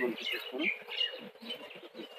you will be useful.